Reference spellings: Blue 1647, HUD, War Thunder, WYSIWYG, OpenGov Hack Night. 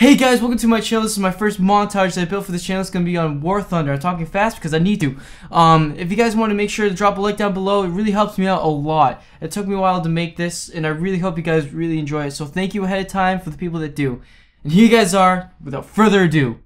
Hey guys, welcome to my channel. This is my first montage that I built for this channel. It's going to be on War Thunder. I'm talking fast because I need to. If you guys want to, make sure to drop a like down below. It really helps me out a lot. It took me a while to make this, and I really hope you guys really enjoy it. So thank you ahead of time for the people that do. And here you guys are, without further ado.